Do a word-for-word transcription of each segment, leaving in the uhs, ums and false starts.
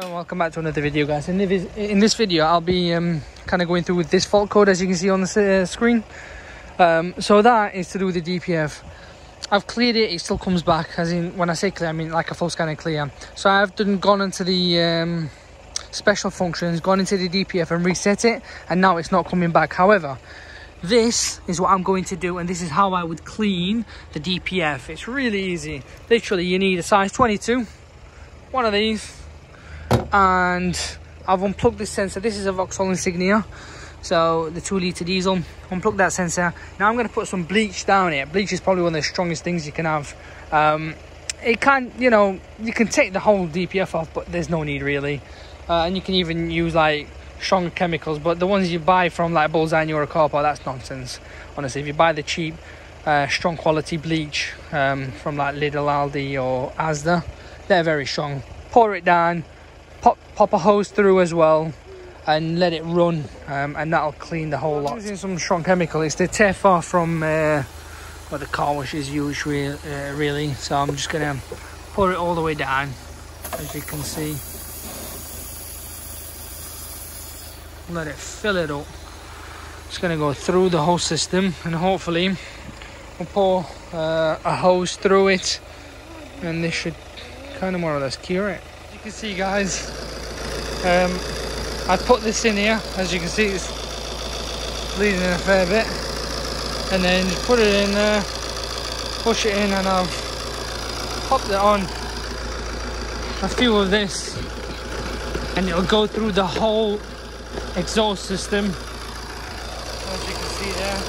Hello and welcome back to another video, guys. In, the, in this video I'll be um, kind of going through with this fault code, as you can see on the uh, screen. Um, so that is to do with the D P F. I've cleared it, it still comes back, as in when I say clear I mean like a full scan and clear. So I've done gone into the um, special functions, gone into the D P F and reset it, and now it's not coming back. However, this is what I'm going to do, and this is how I would clean the D P F. It's really easy. Literally you need a size twenty-two, one of these, and I've unplugged this sensor. This is a Vauxhall Insignia, so the two litre diesel. Unplugged that sensor. Now I'm going to put some bleach down it. Bleach is probably one of the strongest things you can have. Um, it can, you know, you can take the whole D P F off, but there's no need really. Uh, and you can even use like strong chemicals, but the ones you buy from like Bullseye and Eurocarpa, that's nonsense. Honestly, if you buy the cheap, uh, strong quality bleach um, from like Lidl, Aldi or Asda, they're very strong. Pour it down. Pop, pop a hose through as well and let it run, um, and that'll clean the whole lot. I'm using some strong chemical. It's the T F R from uh, where the car wash is used, re uh, really. So I'm just going to pour it all the way down, as you can see. Let it fill it up. It's going to go through the whole system, and hopefully we'll pour uh, a hose through it, and this should kind of more or less cure it. You can see, guys, um, I put this in here. As you can see, it's bleeding a fair bit, and then just put it in there, push it in, and I've popped it on a few of this, and it'll go through the whole exhaust system, as you can see there.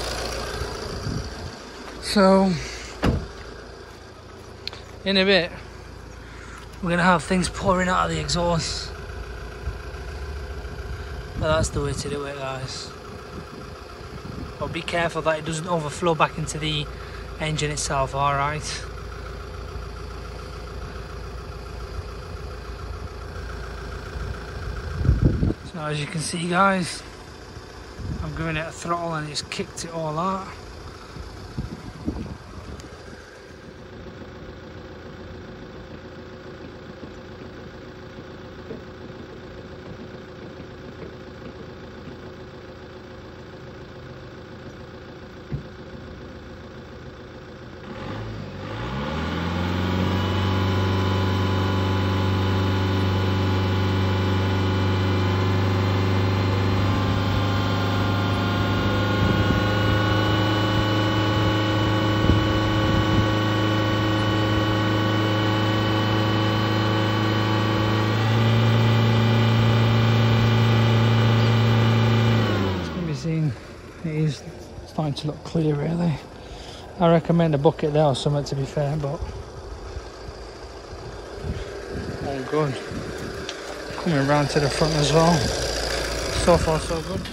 So in a bit we're going to have things pouring out of the exhaust. But that's the way to do it, guys. But be careful that it doesn't overflow back into the engine itself, alright? So as you can see, guys, I'm giving it a throttle and it's kicked it all out. Starting to look clear, really. I recommend a bucket there or something, to be fair, but all good. Coming round to the front as well. So far so good.